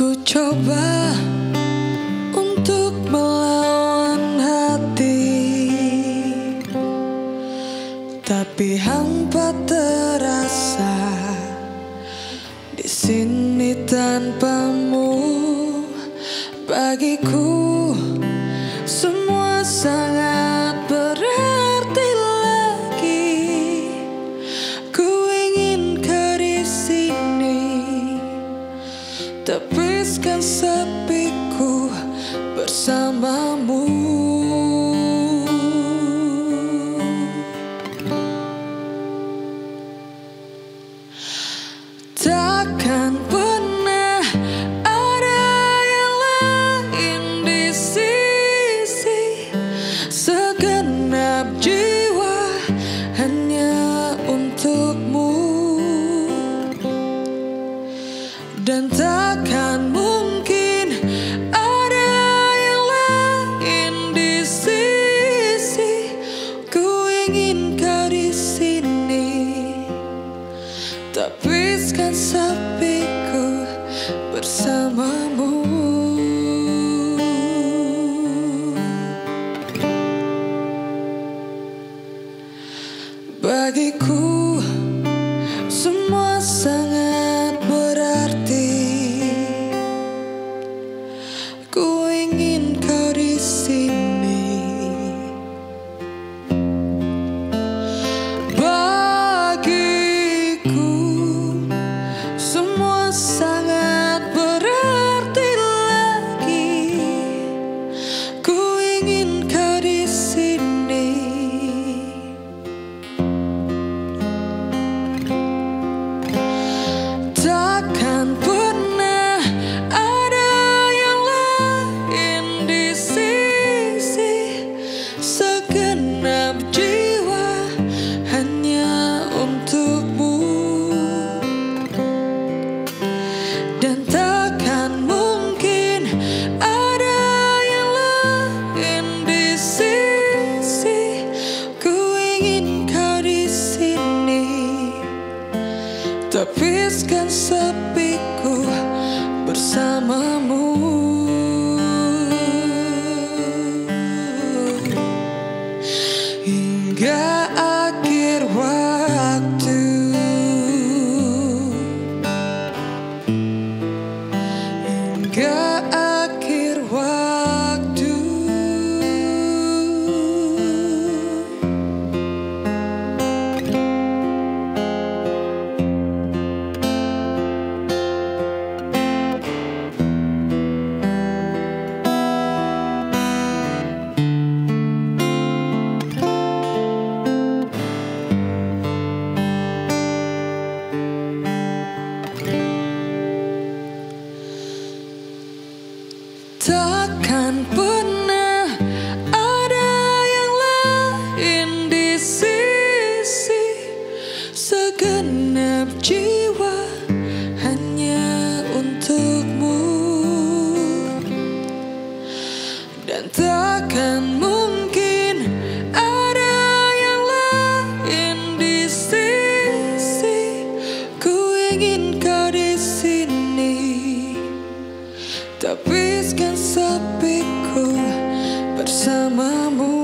Ku coba untuk melawan hati, tapi hampa terasa di sini tanpamu. Bagiku semua sangat berarti lagi. Ku ingin kau di sini, tepiskan sepiku bersamamu. Takkan pernah ada yang lain di sisi, segenap jiwa hanya untukmu. Dan takkan mungkin ada yang lain di sisi. Ku ingin kau di sini, tepiskan sepiku bersamamu. Bagiku semua sangat berarti. Ku ingin kau di sini. Bagiku semua sangat berarti lagi. Ku ingin kau di sini. Takkan pernah ada yang lain di sisi, segenap jiwa hanya untukmu. Dan takkan mungkin ada yang lain di sisi. Ku ingin kau di sini, tepiskan sepiku bersamamu. Hingga akhir waktu, hingga akhir waktu. Takkan pernah ada yang lain di sisi, segenap jiwa hanya untukmu. Dan takkan mungkin ada yang lain di sisi. Ku ingin kau di sini, tepiskan sepiku bersamamu.